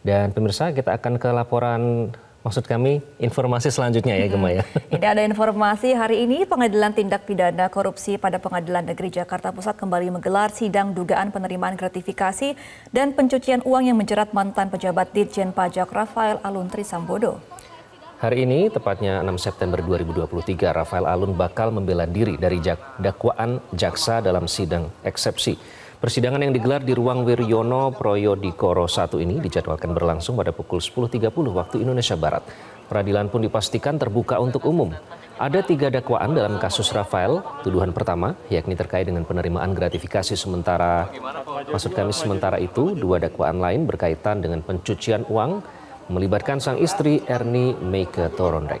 Dan pemirsa, kita akan ke laporan, maksud kami informasi selanjutnya ya, Gema ya. Ini ada informasi hari ini, Pengadilan Tindak Pidana Korupsi pada Pengadilan Negeri Jakarta Pusat kembali menggelar sidang dugaan penerimaan gratifikasi dan pencucian uang yang menjerat mantan pejabat Ditjen Pajak Rafael Alun Trisambodo. Hari ini, tepatnya 6 September 2023, Rafael Alun bakal membela diri dari dakwaan jaksa dalam sidang eksepsi. Persidangan yang digelar di ruang Wiryono Proyodikoro 1 ini dijadwalkan berlangsung pada pukul 10.30 waktu Indonesia Barat. Peradilan pun dipastikan terbuka untuk umum. Ada 3 dakwaan dalam kasus Rafael. Tuduhan pertama, yakni terkait dengan penerimaan gratifikasi sementara. Maksud kami sementara itu, 2 dakwaan lain berkaitan dengan pencucian uang, melibatkan sang istri Ernie Meike Torondre.